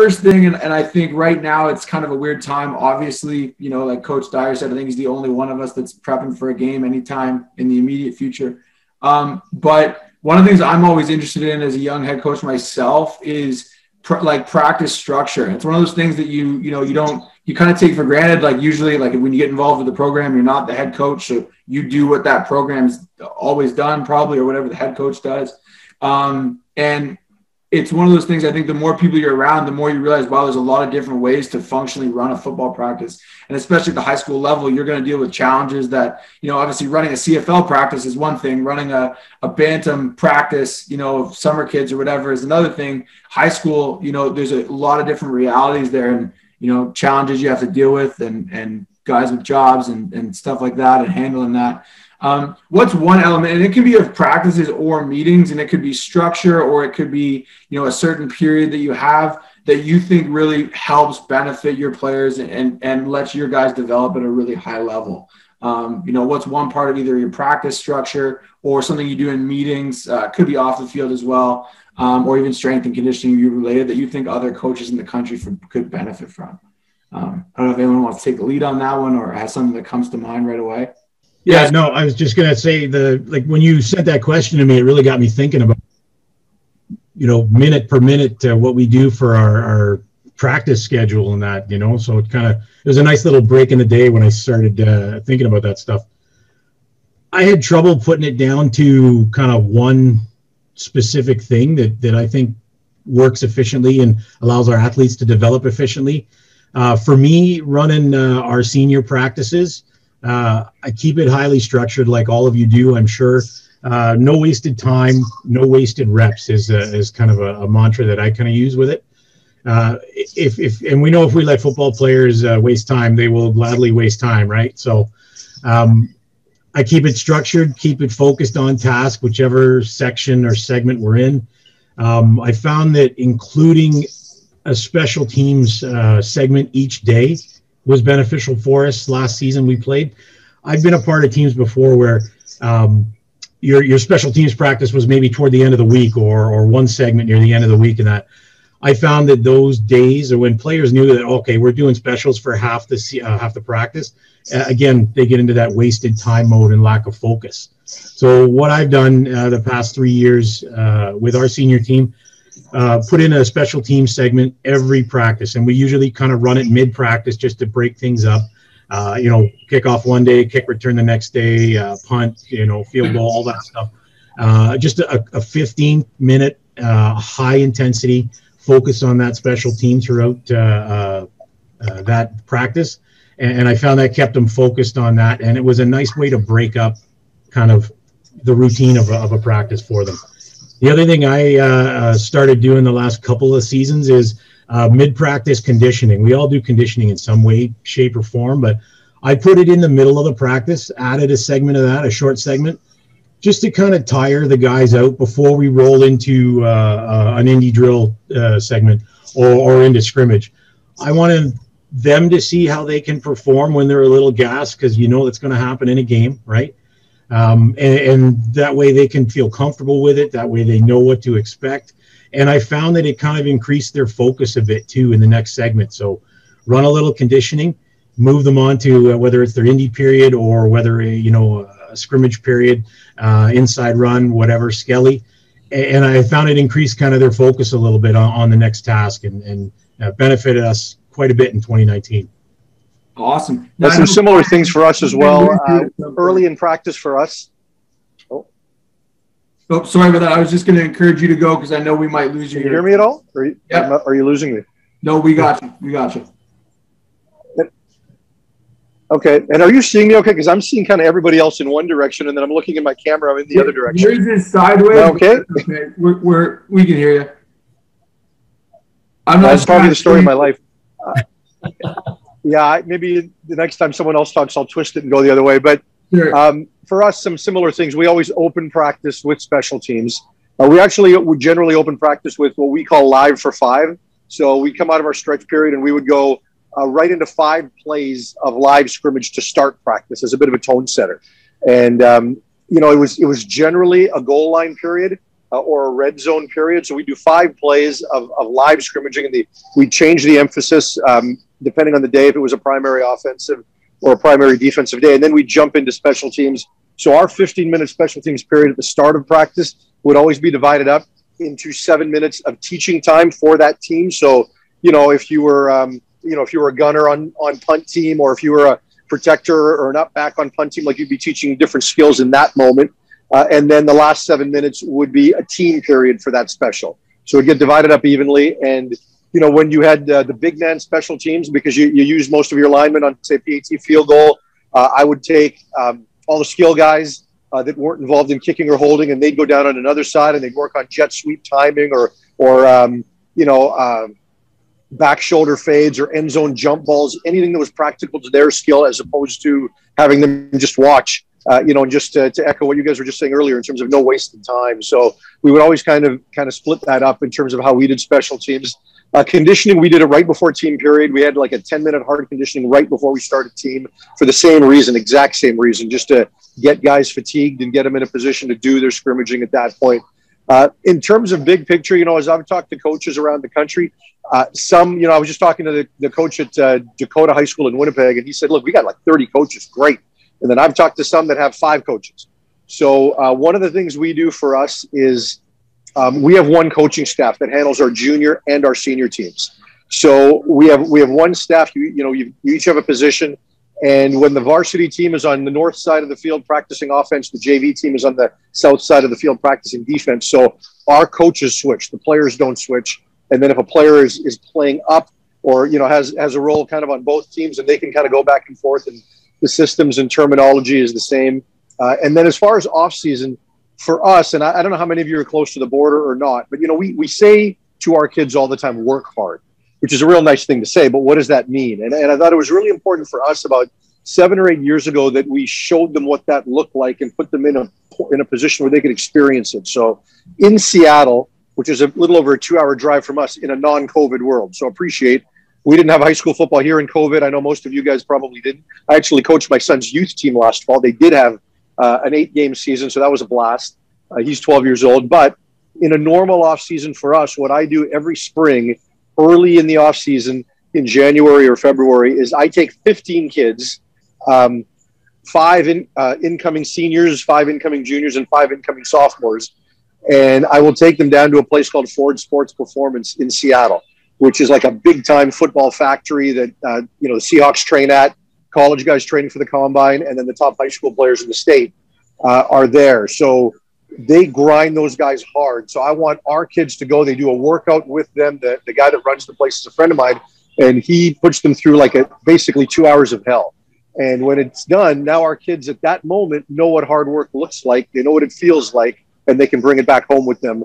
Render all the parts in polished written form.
First thing, and I think right now it's kind of a weird time. Obviously, you know, like Coach Dyer said, I think he's the only one of us that's prepping for a game anytime in the immediate future. But one of the things I'm always interested in as a young head coach myself is practice structure. It's one of those things that you kind of take for granted. Like usually, like when you get involved with the program, you're not the head coach, so you do what that program's always done, probably, or whatever the head coach does. And it's one of those things, I think the more people you're around, the more you realize, wow, there's a lot of different ways to functionally run a football practice. And especially at the high school level, you're going to deal with challenges that, you know, obviously running a CFL practice is one thing, running a bantam practice, you know, of summer kids or whatever is another thing. High school, you know, there's a lot of different realities there and, you know, challenges you have to deal with and guys with jobs and stuff like that and handling that. What's one element, and it can be of practices or meetings, and it could be structure, or it could be, you know, a certain period that you have that you think really helps benefit your players and lets your guys develop at a really high level. You know, what's one part of either your practice structure or something you do in meetings, could be off the field as well, or even strength and conditioning you related that you think other coaches in the country could benefit from. I don't know if anyone wants to take the lead on that one or has something that comes to mind right away. Yeah, no, I was just going to say when you sent that question to me, it really got me thinking about, you know, minute per minute, what we do for our practice schedule and that, you know, so it was a nice little break in the day when I started thinking about that stuff. I had trouble putting it down to kind of one specific thing that I think works efficiently and allows our athletes to develop efficiently. For me, running our senior practices, I keep it highly structured like all of you do, I'm sure. No wasted time, no wasted reps is kind of a mantra that I kind of use with it. And we know if we let football players waste time, they will gladly waste time, right? So I keep it structured, keep it focused on task, whichever section or segment we're in. I found that including a special teams segment each day was beneficial for us. Last season we played. I've been a part of teams before where your special teams practice was maybe toward the end of the week or one segment near the end of the week, and that I found that those days, or when players knew that, okay, we're doing specials for half the practice, again, they get into that wasted time mode and lack of focus. So what I've done the past 3 years with our senior team, put in a special team segment every practice, and we usually kind of run it mid-practice just to break things up. You know, kick off one day, kick return the next day, punt, you know, field goal, all that stuff. Just a 15-minute high-intensity focus on that special team throughout that practice, and I found that kept them focused on that, and it was a nice way to break up kind of the routine of a practice for them. The other thing I started doing the last couple of seasons is mid-practice conditioning. We all do conditioning in some way, shape, or form, but I put it in the middle of the practice, added a segment of that, a short segment, just to kind of tire the guys out before we roll into an indie drill segment or into scrimmage. I wanted them to see how they can perform when they're a little gassed, because you know that's going to happen in a game, right? And that way they can feel comfortable with it. That way they know what to expect. And I found that it kind of increased their focus a bit too in the next segment. So run a little conditioning, move them on to whether it's their indie period or whether, you know, a scrimmage period, inside run, whatever, skelly. And I found it increased kind of their focus a little bit on the next task and benefited us quite a bit in 2019. Awesome. Now, some similar things for us as well. Early in practice for us. Oh, sorry about that. I was just going to encourage you to go because I know we might lose you. Can you hear me at all? Are you losing me? No, we got you. We got you. Okay. And are you seeing me okay? Because I'm seeing kind of everybody else in one direction, and then I'm looking at my camera. I'm in the other direction. Yours is sideways. Okay. Okay. We can hear you. That's probably the story of my life. Yeah, maybe the next time someone else talks, I'll twist it and go the other way. But sure. For us, some similar things. We always open practice with special teams. We generally open practice with what we call live for five. So we come out of our stretch period and we would go right into 5 plays of live scrimmage to start practice as a bit of a tone setter. And, you know, it was generally a goal line period or a red zone period. So we do 5 plays of live scrimmaging, and we change the emphasis depending on the day, if it was a primary offensive or a primary defensive day. And then we jump into special teams. So our 15-minute special teams period at the start of practice would always be divided up into 7 minutes of teaching time for that team. So, you know, if you were, if you were a gunner on punt team, or if you were a protector or an up back on punt team, like, you'd be teaching different skills in that moment. And then the last 7 minutes would be a team period for that special. So it'd get divided up evenly. And, you know, when you had the big man special teams, because you use most of your linemen on, say, PAT field goal, I would take all the skill guys that weren't involved in kicking or holding, and they'd go down on another side and they'd work on jet sweep timing or back shoulder fades or end zone jump balls, anything that was practical to their skill, as opposed to having them just watch, and just to echo what you guys were just saying earlier in terms of no wasted time. So we would always kind of split that up in terms of how we did special teams. Conditioning, we did it right before team period. We had like a 10-minute hard conditioning right before we started team for the same reason, exact same reason, just to get guys fatigued and get them in a position to do their scrimmaging at that point. In terms of big picture, you know, as I've talked to coaches around the country, I was just talking to the coach at Dakota High School in Winnipeg, and he said, look, we got like 30 coaches, great. And then I've talked to some that have 5 coaches. So one of the things we do for us is, we have one coaching staff that handles our junior and our senior teams. So we have one staff. You each have a position, and when the varsity team is on the north side of the field practicing offense, the JV team is on the south side of the field practicing defense. So our coaches switch; the players don't switch. And then if a player is playing up or has a role kind of on both teams, and they can kind of go back and forth, and the systems and terminology is the same. And then as far as off season. For us, and I don't know how many of you are close to the border or not, but, we say to our kids all the time, work hard, which is a real nice thing to say, but what does that mean? And I thought it was really important for us about 7 or 8 years ago that we showed them what that looked like and put them in a position where they could experience it. So in Seattle, which is a little over a 2-hour drive from us in a non-COVID world, so appreciate, we didn't have high school football here in COVID. I know most of you guys probably didn't. I actually coached my son's youth team last fall. They did have an 8-game season, so that was a blast. He's 12 years old. But in a normal off season for us, what I do every spring, early in the off season in January or February, is I take 15 kids, 5 incoming seniors, 5 incoming juniors, and 5 incoming sophomores, and I will take them down to a place called Ford Sports Performance in Seattle, which is like a big-time football factory that the Seahawks train at. College guys training for the combine, and then the top high school players in the state are there. So they grind those guys hard. So I want our kids to go. They do a workout with them. The guy that runs the place is a friend of mine, and he puts them through like basically 2 hours of hell. And when it's done, now our kids at that moment know what hard work looks like. They know what it feels like, and they can bring it back home with them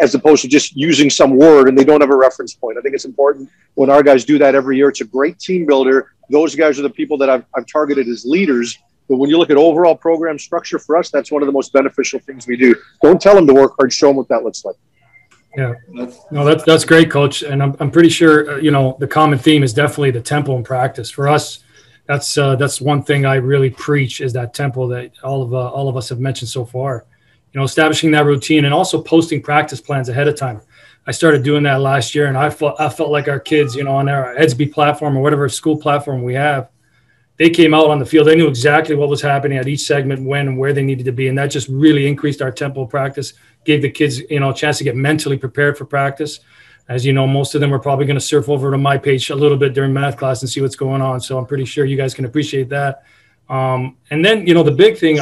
as opposed to just using some word and they don't have a reference point. I think it's important when our guys do that every year. It's a great team builder. Those guys are the people that I've targeted as leaders. But when you look at overall program structure for us, that's one of the most beneficial things we do. Don't tell them to work hard. Show them what that looks like. Yeah, that's great, Coach. And I'm pretty sure, the common theme is definitely the tempo in practice. For us, that's one thing I really preach is that tempo that all of us have mentioned so far. Establishing that routine and also posting practice plans ahead of time. I started doing that last year, and I felt like our kids, on our Edsby platform or whatever school platform we have, they came out on the field. They knew exactly what was happening at each segment, when and where they needed to be, and that just really increased our tempo of practice, gave the kids, a chance to get mentally prepared for practice. As you know, most of them were probably going to surf over to my page a little bit during math class and see what's going on, so I'm pretty sure you guys can appreciate that. And then, the big thing,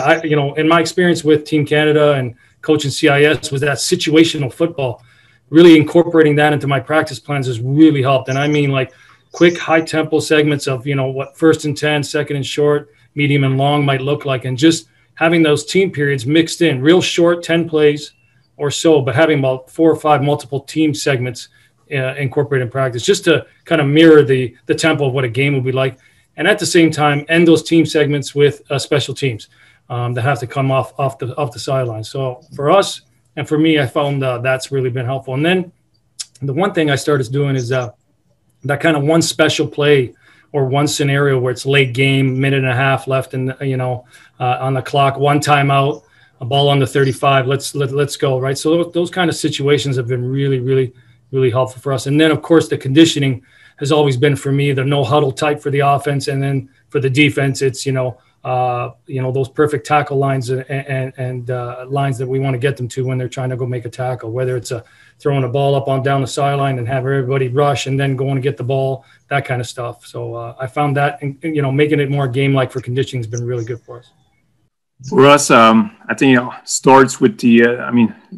in my experience with Team Canada and coaching CIS was that situational football. Really incorporating that into my practice plans has really helped. And I mean like quick, high tempo segments of, what first and 10, second and short, medium and long might look like. And just having those team periods mixed in, real short, 10 plays or so, but having about 4 or 5 multiple team segments incorporated in practice just to kind of mirror the tempo of what a game would be like. And at the same time, end those team segments with special teams that have to come off the sideline. So for us, and for me, I found that's really been helpful. And then the one thing I started doing is that kind of one special play or one scenario where it's late game, minute and a half left, and on the clock, one timeout, a ball on the 35, let's go, right? So those kind of situations have been really, really, really helpful for us. And then, of course, the conditioning has always been for me the no huddle type for the offense, and then for the defense, it's those perfect tackle lines and lines that we want to get them to when they're trying to go make a tackle, whether it's throwing a ball up on down the sideline and have everybody rush and then going to get the ball, that kind of stuff. So I found that, making it more game-like for conditioning has been really good for us. For us, I think it starts with the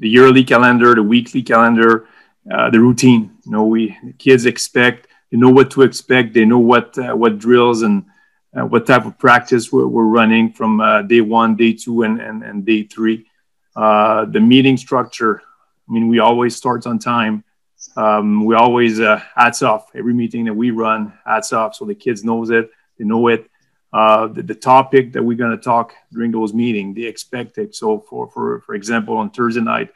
yearly calendar, the weekly calendar, the routine. The kids expect, they know what to expect. They know what drills and what type of practice we're running from day one, day two, and day three. The meeting structure, we always start on time. We always hats off. Every meeting that we run, hats off. So the kids knows it, they know it. The topic that we're going to talk during those meetings, they expect it. So for example, on Thursday night,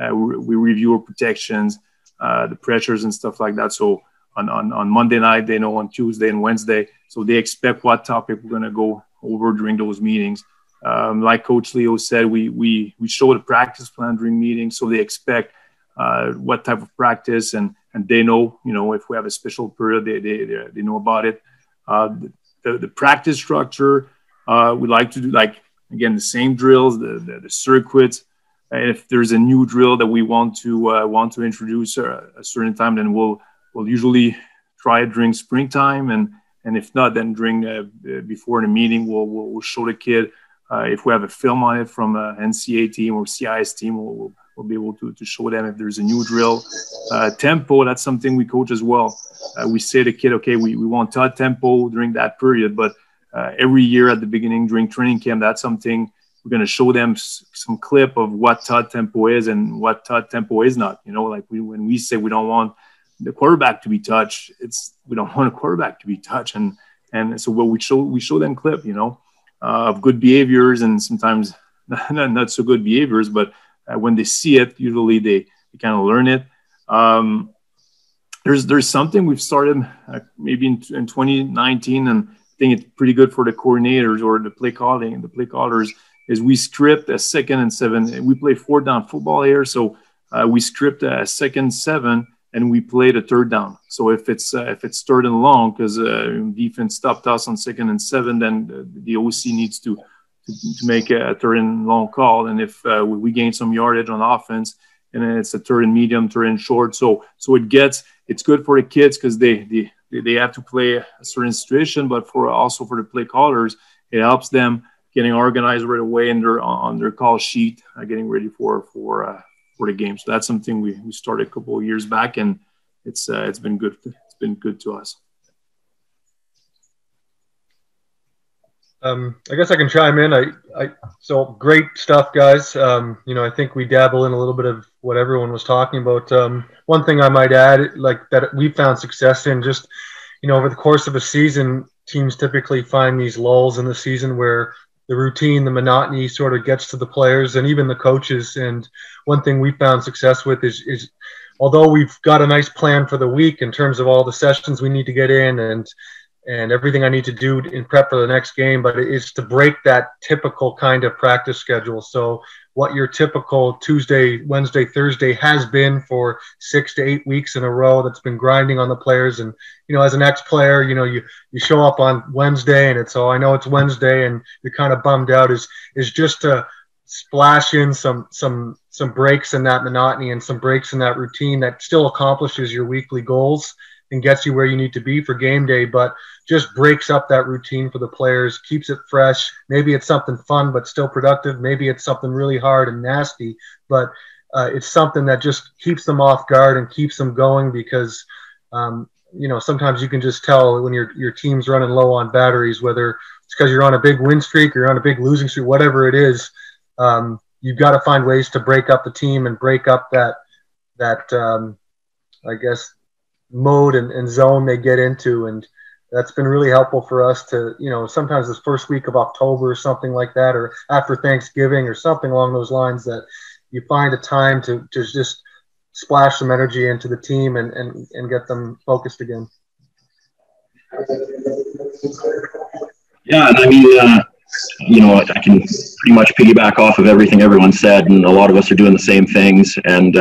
we review our protections, the pressures and stuff like that. So on Monday night, they know on Tuesday and Wednesday. So they expect what topic we're going to go over during those meetings. Like Coach Leo said, we show the practice plan during meetings. So they expect what type of practice and they know, if we have a special period, they know about it. The practice structure, we like to do, the same drills, the circuits. And if there's a new drill that we want to introduce a certain time, then we'll usually try it during springtime. And if not, then during before the meeting, we'll show the kid. If we have a film on it from an NCAA team or CIS team, we'll be able to show them if there's a new drill. Tempo, that's something we coach as well. We say to the kid, okay, we want tight tempo during that period, but every year at the beginning during training camp, that's something we're going to show them some clip of what tight tempo is and what tight tempo is not. When we say we don't want the quarterback to be touched, we don't want a quarterback to be touched. And so what we show them clip, of good behaviors and sometimes not so good behaviors, but when they see it, usually they kind of learn it. There's something we've started maybe in 2019, and I think it's pretty good for the coordinators or the play callers, is we script a 2nd and 7. And we play 4th down football here, so we script a 2nd and 7, and we play the 3rd down. So if it's 3rd and long, because defense stopped us on 2nd and 7, then the OC needs to make a 3rd and long call. And if we gain some yardage on offense, and then it's a 3rd and medium, 3rd and short. So it's good for the kids because they have to play a certain situation, but also for the play callers, it helps them getting organized right away and on their call sheet, getting ready for the game. So that's something we started a couple of years back, and it's been good. It's been good to us. I guess I can chime in. So great stuff, guys. I think we dabble in a little bit of what everyone was talking about. One thing I might add, that we found success in, just, over the course of a season, teams typically find these lulls in the season where the routine, the monotony sort of gets to the players and even the coaches. And one thing we found success with is although we've got a nice plan for the week in terms of all the sessions we need to get in and everything I need to do in prep for the next game, but it's to break that typical kind of practice schedule. So what your typical Tuesday, Wednesday, Thursday has been for 6 to 8 weeks in a row, that's been grinding on the players. And, as an ex-player, you show up on Wednesday and it's, oh, I know it's Wednesday, and you're kind of bummed out, is just to splash in some breaks in that monotony and some breaks in that routine that still accomplishes your weekly goals and gets you where you need to be for game day, but just breaks up that routine for the players, keeps it fresh. Maybe it's something fun but still productive. Maybe it's something really hard and nasty, but it's something that just keeps them off guard and keeps them going, because sometimes you can just tell when your team's running low on batteries, whether it's because you're on a big win streak or you're on a big losing streak, whatever it is. You've got to find ways to break up the team and break up that I guess mode and zone they get into, and that's been really helpful for us to, sometimes this first week of October or something like that, or after Thanksgiving or something along those lines, that you find a time to just splash some energy into the team and get them focused again. Yeah, you know, I can pretty much piggyback off of everything everyone said, and a lot of us are doing the same things. And,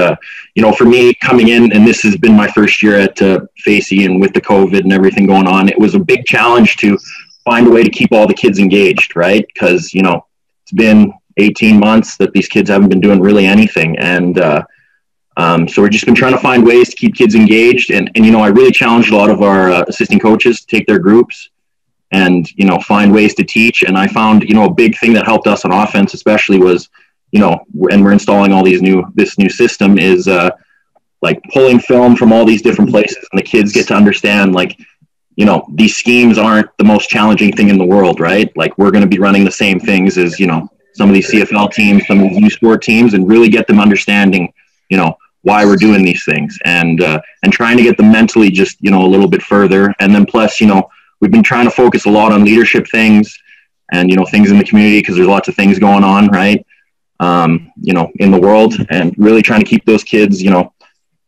you know, for me coming in, and this has been my first year at FACEI, and with the COVID and everything going on, it was a big challenge to find a way to keep all the kids engaged, right? Because, you know, it's been 18 months that these kids haven't been doing really anything. And so we've just been trying to find ways to keep kids engaged. And you know, I really challenged a lot of our assistant coaches to take their groups and, you know, find ways to teach. And I found, you know, a big thing that helped us on offense, especially was, you know, and we're installing all these this new system is like pulling film from all these different places, and the kids get to understand, like, you know, these schemes aren't the most challenging thing in the world, right? Like, we're going to be running the same things as, you know, some of these CFL teams, some of these U-Sport teams, and really get them understanding, you know, why we're doing these things, and trying to get them mentally just, you know, a little bit further. And then plus, you know, we've been trying to focus a lot on leadership things and, you know, things in the community, because there's lots of things going on, right? You know, in the world, and really trying to keep those kids, you know,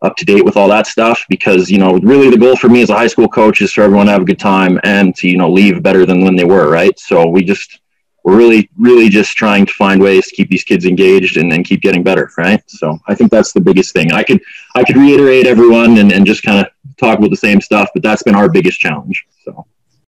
up to date with all that stuff, because, you know, really the goal for me as a high school coach is for everyone to have a good time and to, you know, leave better than when they were, right? So we're really just trying to find ways to keep these kids engaged and keep getting better, right? So I think that's the biggest thing. I could reiterate everyone and just kind of talk about the same stuff, but that's been our biggest challenge, so.